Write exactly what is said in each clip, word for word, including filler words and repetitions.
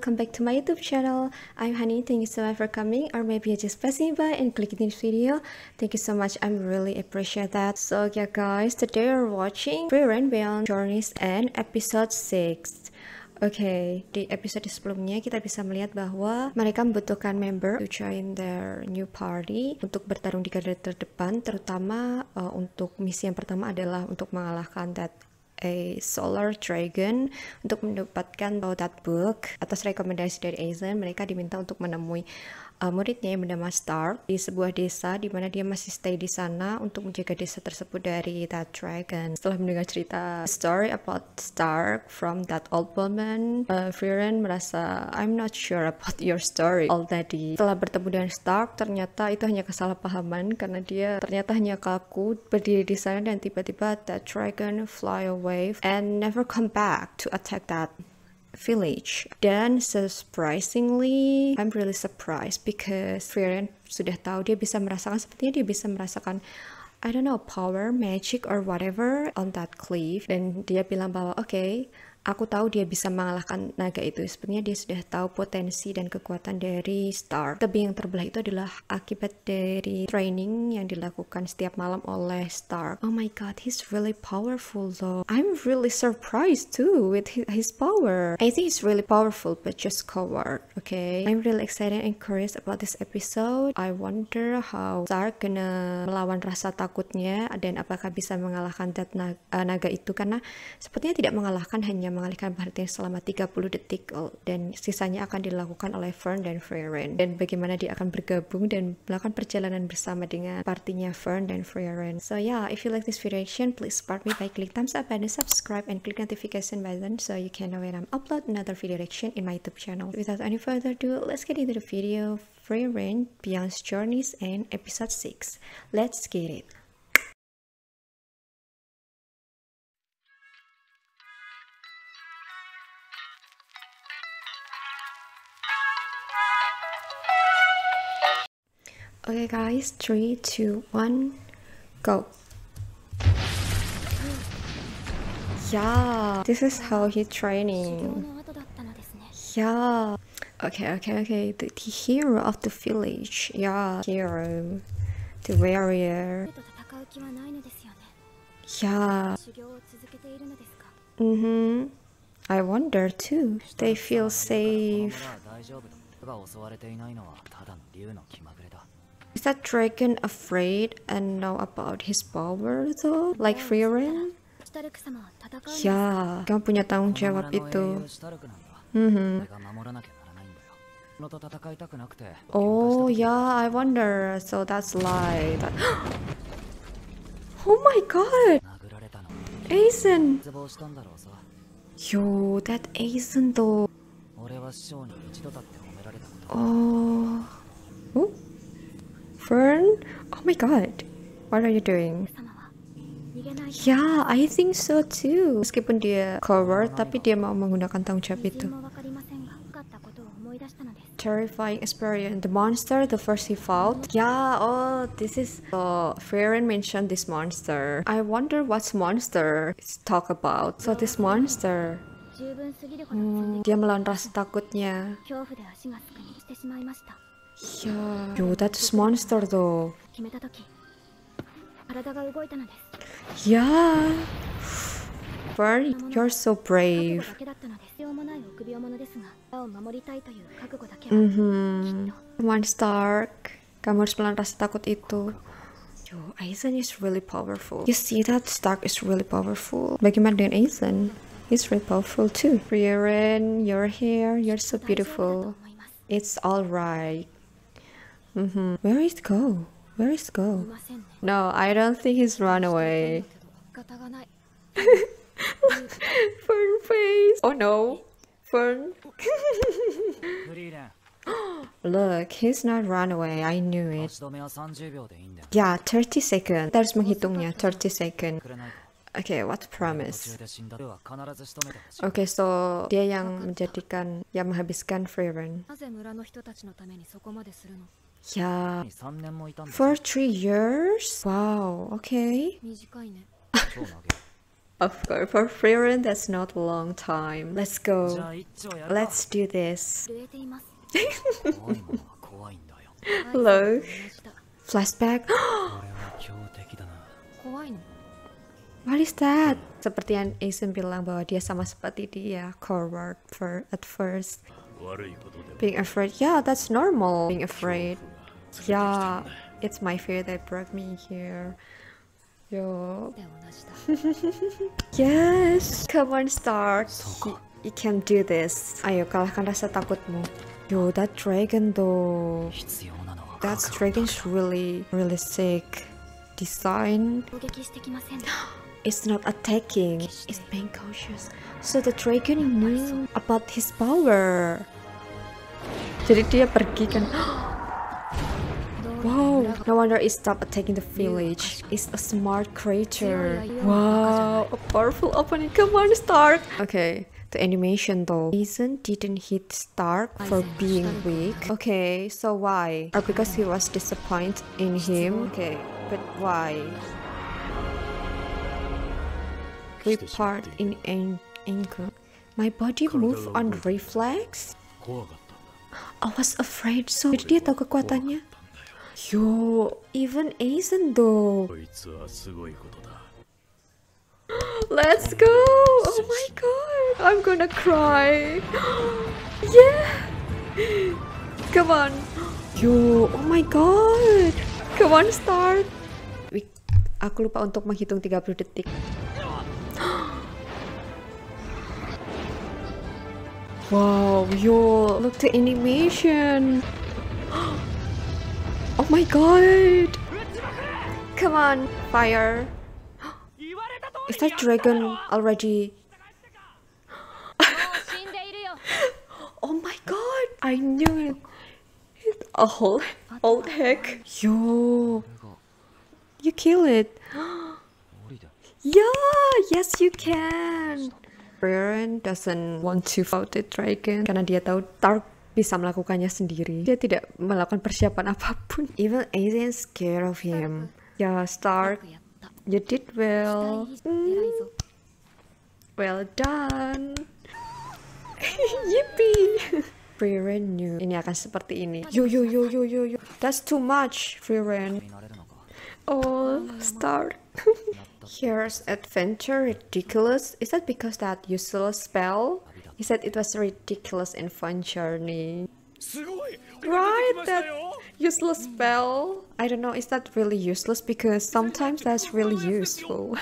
welcome back to my YouTube channel. I'm Honey. Thank you so much for coming, or maybe you're just passing by and clicking this video. Thank you so much, I really appreciate that. So yeah guys, today we're watching Frieren: Beyond Journey's End episode six. Okay, di episode sebelumnya kita bisa melihat bahwa mereka membutuhkan member to join their new party untuk bertarung di garda terdepan, terutama uh, untuk misi yang pertama adalah untuk mengalahkan that a solar dragon. Untuk mendapatkan that book atas rekomendasi dari Eisen, mereka diminta untuk menemui uh, muridnya yang bernama Stark di sebuah desa, di mana dia masih stay di sana untuk menjaga desa tersebut dari that dragon. Setelah mendengar cerita story about Stark from that old woman, uh, Frieren merasa I'm not sure about your story already. Setelah bertemu dengan Stark, ternyata itu hanya kesalahpahaman karena dia ternyata hanya kaku berdiri di sana dan tiba-tiba that dragon fly away and never come back to attack that village. Then surprisingly, I'm really surprised because Frieren sudah tahu, dia bisa merasakan, sepertinya dia bisa merasakan I don't know, power, magic or whatever on that cliff. Dan dia bilang bahwa oke, okay, aku tahu dia bisa mengalahkan naga itu. Sebenarnya dia sudah tahu potensi dan kekuatan dari Stark. Tebing yang terbelah itu adalah akibat dari training yang dilakukan setiap malam oleh Stark. Oh my god, he's really powerful though. I'm really surprised too with his power. I think he's really powerful but just coward, okay? I'm really excited and curious about this episode. I wonder how Stark gonna melawan rasa takutnya dan apakah bisa mengalahkan that naga, uh, naga itu, karena sepertinya tidak mengalahkan, hanya mengalihkan perhatian selama tiga puluh detik dan sisanya akan dilakukan oleh Fern dan Frieren. Dan bagaimana dia akan bergabung dan melakukan perjalanan bersama dengan partinya Fern dan Frieren. So yeah, if you like this video reaction, please support me by click thumbs up and subscribe and click notification button so you can know when I'm upload another video reaction in my YouTube channel. Without any further ado, let's get into the video. Frieren: Beyond Journey's End episode six. Let's get it. Okay guys, three, two, one, go. Yeah, this is how he's training. Yeah. Okay, okay, okay. The, the hero of the village. Yeah, hero. The warrior. Yeah. Mm-hmm. I wonder too. They feel safe. Is that dragon afraid and know about his power though? Like Frieren? Yeah, kamu punya tanggung jawab itu. Mm-hmm. Oh yeah, I wonder. So that's lie. That... Oh my god! Eisen! Yo, that Eisen though. Oh. Oh? Fern? Oh my god. What are you doing? Yeah, I think so too. Meskipun dia cover, tapi dia mau menggunakan tanggung jawab itu. Terrifying experience. The monster, the first he fought. Yeah, oh, this is... Uh, Frieren mentioned this monster. I wonder what's monster it's talk about. So this monster... Hmm, dia melawan rasa takutnya. Yeah. Yo, that's monster though. Yeah. Fern, you're so brave. Mm-hmm. One Stark, kamu harus melawan rasa takut itu. Yo, Eisen is really powerful. You see that Stark is really powerful. Bagaimana dengan Eisen? He's really powerful too. Frieren, you're here. You're so beautiful. It's all right. Mm-hmm. Where is Go? Where is Go? No, I don't think he's run away. Fern face. Oh no, Fern. Look, he's not run away. I knew it. Yeah, thirty seconds. Terus menghitungnya thirty seconds. Okay, what promise? Okay, so dia yang menjadikan, yang menghabiskan Frieren. Yeah, for three years. Wow. Okay. Of course, for Frieren, that's not a long time. Let's go. Let's do this. Look. Flashback. What is that? Seperti yang Eisen bilang bahwa dia sama seperti dia, coward for at first. Being afraid, yeah, that's normal. Being afraid, yeah, it's my fear that brought me here. Yo. Yes, come on, Stark. You, you can do this. Ayo, kalahkan rasa takutmu. Yo, that dragon though. That dragon's really, really sick. Design. It's not attacking, it's being cautious. So the dragon knew about his power. Jadi dia pergi kan. Wow, no wonder it stopped attacking the village. It's a smart creature. Wow, a powerful opponent. Come on, Stark. Okay, the animation though. Eisen didn't hit Stark for being weak. Okay, so why? Or because he was disappointed in him? Okay, but why? We part in an anger. My body moved on reflex? I was afraid, so jadi dia tahu kekuatannya. Yo, even Eisen though. Let's go! Oh my god, I'm gonna cry. Yeah! Come on. Yo, oh my god. Come on, Stark. Aku lupa untuk menghitung tiga puluh detik. Wow, yo, look the animation. Oh my god. Come on, fire. Is that dragon already? Oh my god, I knew it. It's a whole old heck. Yo, you kill it. Yeah, yes you can. Frieren doesn't want to fight the dragon karena dia tahu Stark bisa melakukannya sendiri. Dia tidak melakukan persiapan apapun. Even Eisen scared of him. Yeah, Stark, you did well. Mm. Well done. Yippee. Frieren knew ini akan seperti ini. Yo yo yo yo yo yo. That's too much, Frieren. Oh, Stark. Here's adventure ridiculous. Is that because that useless spell? He said it was ridiculous and fun journey. Right, that useless spell. I don't know, is that really useless? Because sometimes that's really useful.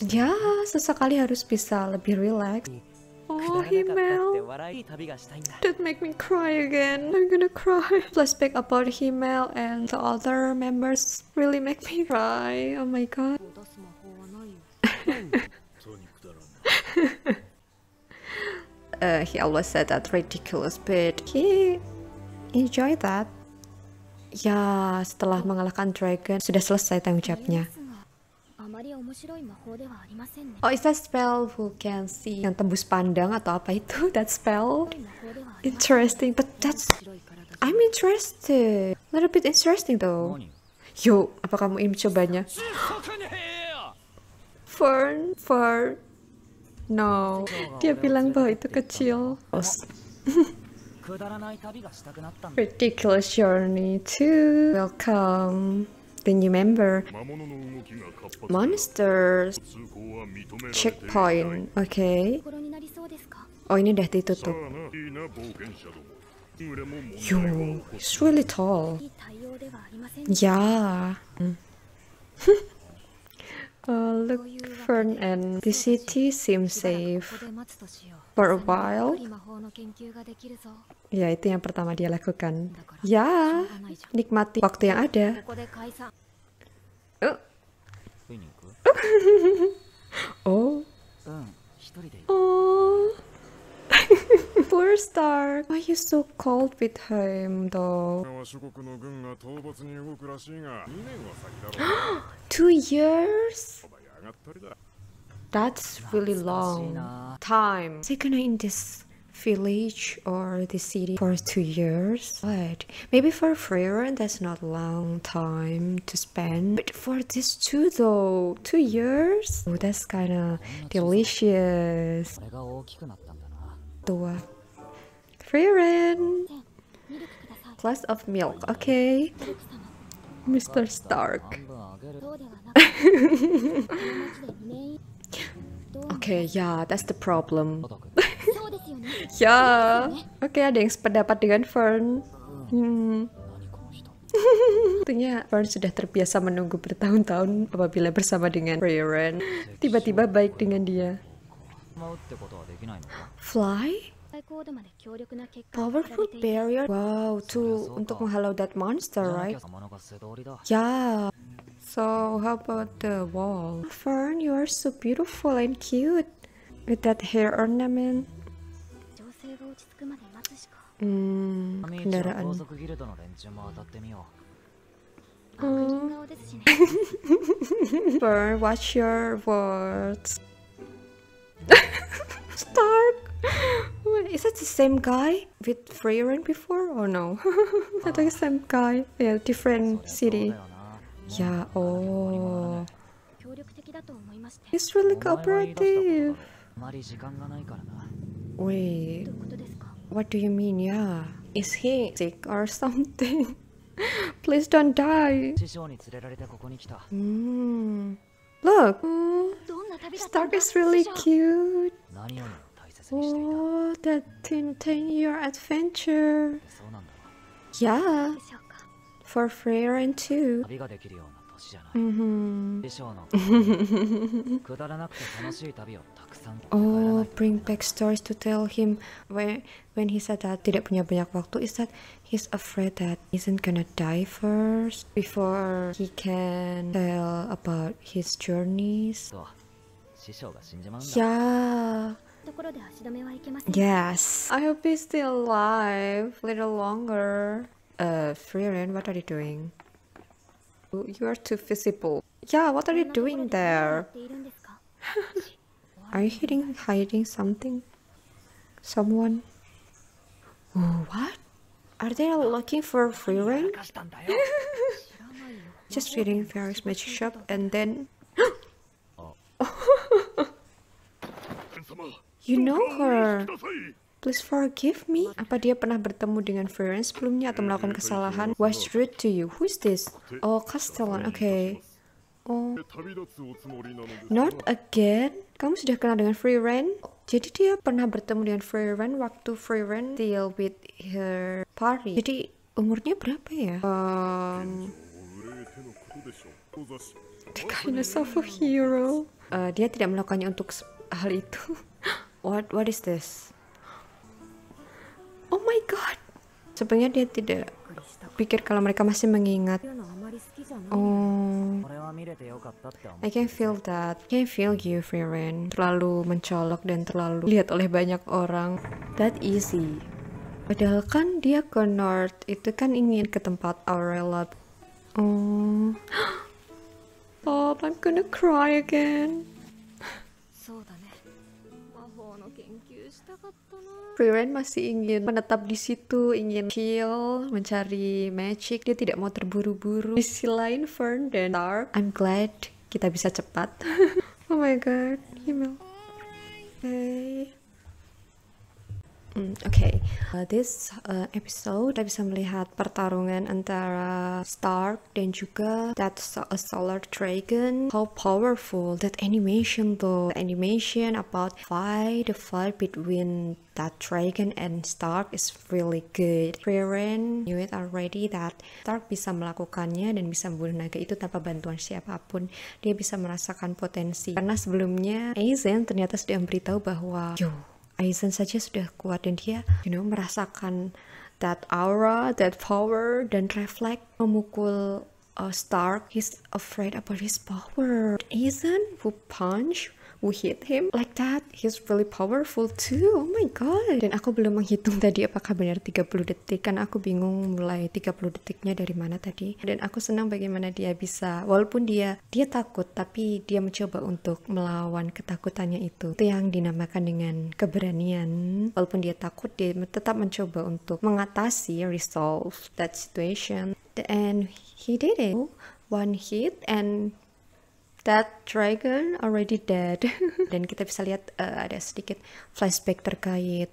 Yeah, sesekali harus bisa lebih relax. Oh, Himmel. That make me cry again. I'm gonna cry. Flashback about Himmel and the other members really make me cry. Oh my god. uh, he always said that ridiculous, but he enjoyed that. Ya, setelah mengalahkan dragon, sudah selesai tanggung jawabnya. Oh, is that spell who can see? Yang tembus pandang atau apa itu? That spell? Interesting, but that's... I'm interested. A little bit interesting though. Yo, apa kamu ingin mencobanya? Fern, Fern. No. Dia bilang bahwa itu kecil. Ridiculous journey too. Welcome. Then you remember monsters checkpoint. Okay. Oh, ini udah ditutup. Yo, it's really tall. Yeah. Mm. uh, look, Fern and the city seems safe for a while. Ya, itu yang pertama dia lakukan. Ya, nikmati waktu yang ada. Oh. Oh. Oh. Poor Stark. Why are you so cold with him though? Two years? That's really long time. They're gonna end this village or the city for two years. But maybe for Frieren that's not a long time to spend. But for these two though, two years? Oh, that's kinda delicious. Frieren! Glass of milk, okay. Mister Stark. Okay, yeah, that's the problem. Yeah, oke, okay, ada yang sependapat dengan Fern. Hmm. Tentunya Fern sudah terbiasa menunggu bertahun-tahun apabila bersama dengan Frieren. Tiba-tiba baik dengan dia. Fly? Powerful barrier? Wow, to untuk menghalau that monster, right? Yeah. So, how about the wall? Fern, you are so beautiful and cute with that hair ornament. Hmm, kendaraan. Mm. Fern, watch your words. Stark! Is that the same guy with Frieren before or no? I think same guy. Yeah, different city. Yeah, oh. He's really cooperative. Wait, what do you mean, yeah? Is he sick or something? Please don't die. Mm. Look, mm. Stark is really cute. Oh, that ten year adventure. Yeah. For Frieren too. Mm-hmm. Oh, bring back stories to tell him when when he said that tidak punya banyak waktu. Is that he's afraid that isn't gonna die first before he can tell about his journeys. Yeah. Yes. I hope he's still alive a little longer. Uh, Frieren, what are you doing? You are too visible. Yeah, what are you doing there? Are you hiding, hiding something? Someone? Oh, what? Are they looking for Frieren? Just reading Fairy's magic shop and then... You know her! Please forgive me. Apa dia pernah bertemu dengan Frieren sebelumnya atau melakukan kesalahan? Was rude to you. Who is this? Oh, Castellan. Okay. Oh. Not again. Kamu sudah kenal dengan Frieren? Jadi dia pernah bertemu dengan Frieren waktu Frieren deal with her party. Jadi umurnya berapa ya? Um, the kindness of a hero. Uh, dia tidak melakukannya untuk hal itu. What? What is this? Oh my god. Sebenarnya dia tidak pikir kalau mereka masih mengingat. Oh. I can feel that. I can feel you, Frieren. Terlalu mencolok dan terlalu lihat oleh banyak orang. That easy. Padahal kan dia ke North. Itu kan ingin ke tempat Aurela. Oh. Oh, I'm gonna cry again. Frieren masih ingin menetap di situ, ingin chill, mencari magic. Dia tidak mau terburu-buru. Di sisi lain, Fern dan Stark. I'm glad kita bisa cepat. Oh my god, Himmel. Hey. Mm, okay, uh, this uh, episode kita bisa melihat pertarungan antara Stark dan juga that a solar dragon. How powerful that animation though! The animation about fight, the fight between that dragon and Stark is really good. Frieren knew it already that Stark bisa melakukannya dan bisa membunuh naga itu tanpa bantuan siapapun. Dia bisa merasakan potensi karena sebelumnya Eisen ternyata sudah memberitahu bahwa yo. Eisen saja sudah kuat dan dia, you know, merasakan that aura, that power, dan refleks memukul uh, Stark. He's afraid about his power. Eisen who punch we hit him like that, he's really powerful too. Oh my god. Dan aku belum menghitung tadi apakah benar tiga puluh detik, karena aku bingung mulai tiga puluh detiknya dari mana tadi. Dan aku senang bagaimana dia bisa, walaupun dia dia takut, tapi dia mencoba untuk melawan ketakutannya itu. Itu yang dinamakan dengan keberanian. Walaupun dia takut, dia tetap mencoba untuk mengatasi, resolve that situation. And he did it. One hit and that dragon already dead. Dan kita bisa lihat uh, ada sedikit flashback terkait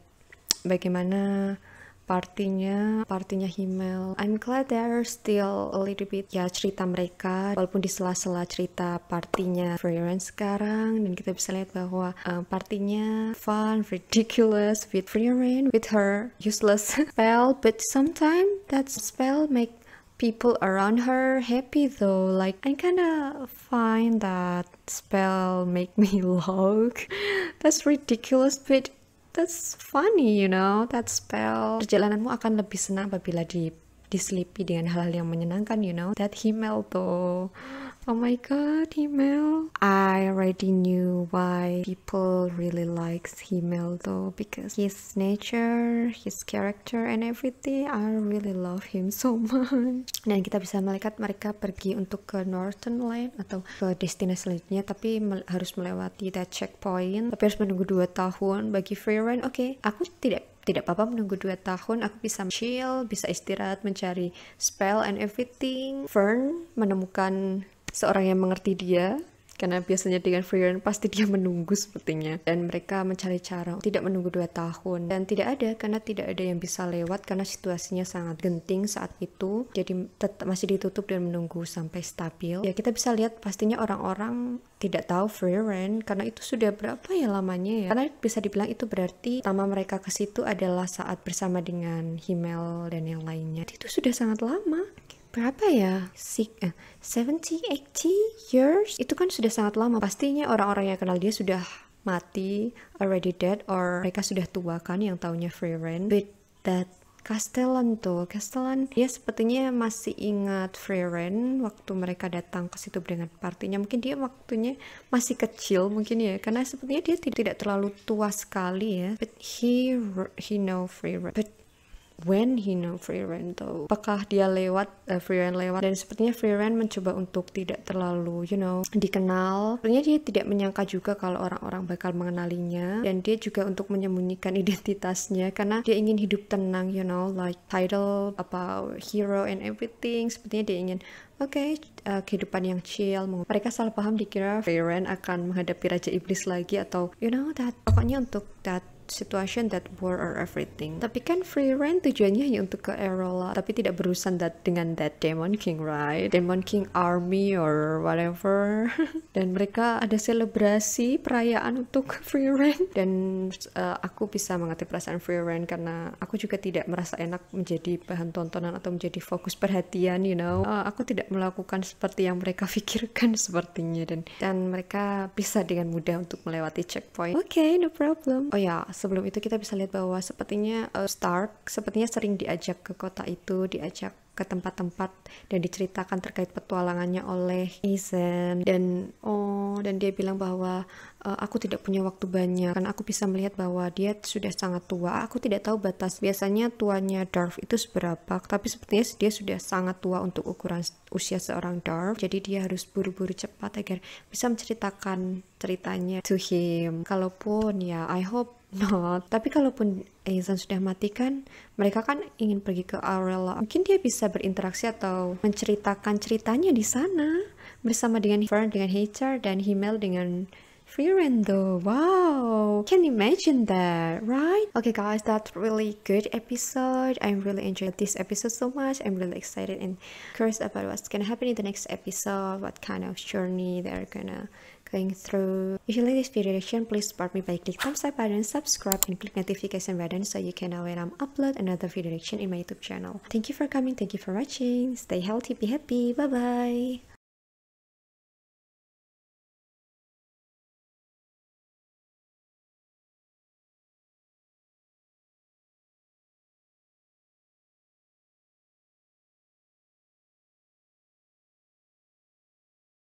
bagaimana partinya, partinya Himmel. I'm glad there's still a little bit ya cerita mereka, walaupun di sela-sela cerita partinya Frieren sekarang. Dan kita bisa lihat bahwa uh, partinya fun, ridiculous with Frieren, with her useless spell, but sometimes that spell make people around her happy though. Like, I kinda find that spell make me laugh. That's ridiculous, but that's funny, you know, that spell. Perjalananmu akan lebih senang apabila di diselipi dengan hal-hal yang menyenangkan, you know. That Himmel though. Oh my god, Himmel. I already knew why people really likes Himmel though, because his nature, his character and everything, I really love him so much. Dan kita bisa melihat mereka pergi untuk ke Northern Land atau ke destinasi selanjutnya, tapi harus melewati that checkpoint, tapi harus menunggu dua tahun bagi Frieren. Oke, okay, aku tidak Tidak apa-apa menunggu dua tahun, aku bisa chill, bisa istirahat, mencari spell and everything. Fern menemukan seorang yang mengerti dia, karena biasanya dengan Frieren pasti dia menunggu sepertinya. Dan mereka mencari cara tidak menunggu dua tahun. Dan tidak ada, karena tidak ada yang bisa lewat, karena situasinya sangat genting saat itu. Jadi tetap masih ditutup dan menunggu sampai stabil. Ya, kita bisa lihat pastinya orang-orang tidak tahu Frieren, karena itu sudah berapa ya lamanya ya. Karena bisa dibilang itu berarti pertama mereka ke situ adalah saat bersama dengan Himmel dan yang lainnya. Itu sudah sangat lama. Berapa ya? seventy, eighty years? Itu kan sudah sangat lama. Pastinya orang-orang yang kenal dia sudah mati, already dead, or mereka sudah tua kan yang taunya Frieren. But that Castellan tuh, Castellan dia sepertinya masih ingat Frieren waktu mereka datang ke situ dengan partinya. Mungkin dia waktunya masih kecil mungkin ya, karena sepertinya dia tidak terlalu tua sekali ya. But he he know Frieren. But when he know Frieren though, apakah dia lewat, uh, Frieren lewat, dan sepertinya Frieren mencoba untuk tidak terlalu, you know, dikenal. Sepertinya dia tidak menyangka juga kalau orang-orang bakal mengenalinya, dan dia juga untuk menyembunyikan identitasnya karena dia ingin hidup tenang, you know, like title, apa, hero and everything. Sepertinya dia ingin Oke, okay, uh, kehidupan yang chill. Mereka salah paham, dikira Frieren akan menghadapi Raja Iblis lagi atau you know that, pokoknya untuk that situation, that war or everything. Tapi kan Frieren tujuannya hanya untuk ke Aurela, tapi tidak berurusan that, dengan that Demon King, right? Demon King Army or whatever. Dan mereka ada selebrasi perayaan untuk Frieren. Dan uh, aku bisa mengerti perasaan Frieren, karena aku juga tidak merasa enak menjadi bahan tontonan atau menjadi fokus perhatian, you know. Uh, aku tidak melakukan seperti yang mereka pikirkan sepertinya, dan dan mereka bisa dengan mudah untuk melewati checkpoint. Oke, okay, no problem. Oh ya, sebelum itu kita bisa lihat bahwa sepertinya uh, Stark sepertinya sering diajak ke kota itu, diajak ke tempat-tempat dan diceritakan terkait petualangannya oleh Eisen. Dan oh, dan dia bilang bahwa Uh, aku tidak punya waktu banyak, karena aku bisa melihat bahwa dia sudah sangat tua. Aku tidak tahu batas, biasanya tuanya dwarf itu seberapa, tapi sepertinya dia sudah sangat tua untuk ukuran usia seorang dwarf. Jadi dia harus buru-buru cepat agar bisa menceritakan ceritanya to him. Kalaupun ya, I hope not, tapi kalaupun Eisen sudah mati kan, mereka kan ingin pergi ke Aurela. Mungkin dia bisa berinteraksi atau menceritakan ceritanya di sana bersama dengan Fern, dengan Himmel, dan Himmel dengan Frieren though. Wow, can you imagine that, right? Okay guys, that's really good episode. I really enjoyed this episode so much. I'm really excited and curious about what's gonna happen in the next episode, what kind of journey they're gonna going through. If you like this video reaction, please support me by click thumbs up button, subscribe, and click notification button so you can know when I'm upload another video reaction in my YouTube channel. Thank you for coming, thank you for watching. Stay healthy, be happy, bye bye.